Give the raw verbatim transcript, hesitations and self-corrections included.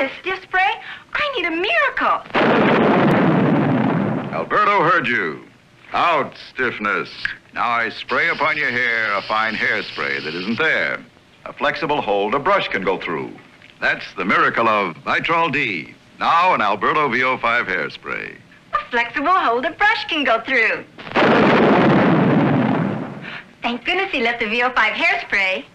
this stiff spray? I need a miracle. Alberto heard you. Out, stiffness. Now I spray upon your hair a fine hairspray that isn't there. A flexible hold a brush can go through. That's the miracle of Nitrol D. Now an Alberto V O five hairspray. A flexible hold a brush can go through. Thank goodness he left the V O five hairspray.